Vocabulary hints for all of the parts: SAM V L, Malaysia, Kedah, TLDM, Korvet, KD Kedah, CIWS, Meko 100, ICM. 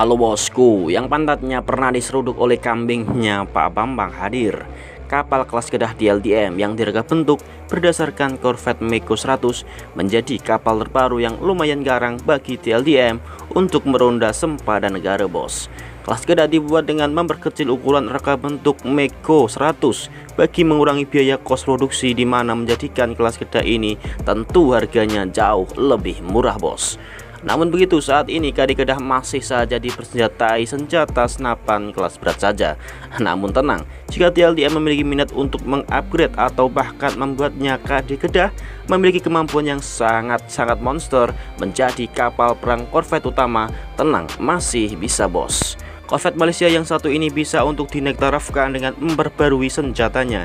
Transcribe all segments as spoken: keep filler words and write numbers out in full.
Halo bosku, yang pantatnya pernah diseruduk oleh kambingnya Pak Bambang hadir. Kapal kelas Kedah T L D M yang direga bentuk berdasarkan korvet Meko seratus menjadi kapal terbaru yang lumayan garang bagi T L D M untuk meronda sempada negara bos. Kelas Kedah dibuat dengan memperkecil ukuran reka bentuk Meko seratus bagi mengurangi biaya kos produksi, di mana menjadikan kelas Kedah ini tentu harganya jauh lebih murah bos. Namun begitu, saat ini K D Kedah masih saja dipersenjatai senjata senapan kelas berat saja. Namun tenang, jika T L D M memiliki minat untuk mengupgrade atau bahkan membuatnya, K D Kedah memiliki kemampuan yang sangat-sangat monster menjadi kapal perang korvet utama. Tenang, masih bisa bos. Korvet Malaysia yang satu ini bisa untuk dinektarafkan dengan memperbarui senjatanya.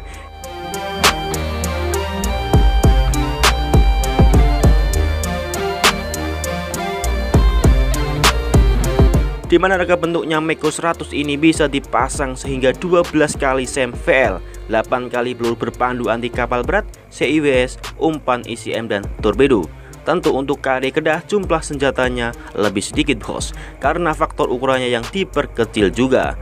Di mana reka bentuknya Meko seratus ini bisa dipasang sehingga dua belas kali SAM V L, delapan kali peluru berpandu anti kapal berat, C I W S, umpan I C M dan torpedo. Tentu untuk K D Kedah jumlah senjatanya lebih sedikit bos, karena faktor ukurannya yang diperkecil juga.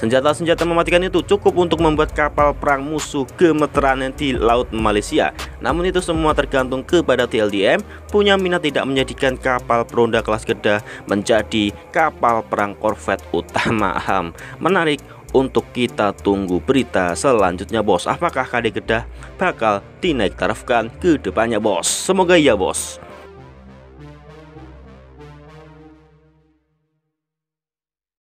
Senjata-senjata mematikan itu cukup untuk membuat kapal perang musuh gemeteran di laut Malaysia. Namun itu semua tergantung kepada T L D M punya minat tidak menjadikan kapal peronda kelas Kedah menjadi kapal perang korvet utama. Ham menarik untuk kita tunggu berita selanjutnya bos. Apakah K D Kedah bakal dinaiktarafkan ke depannya bos? Semoga iya bos.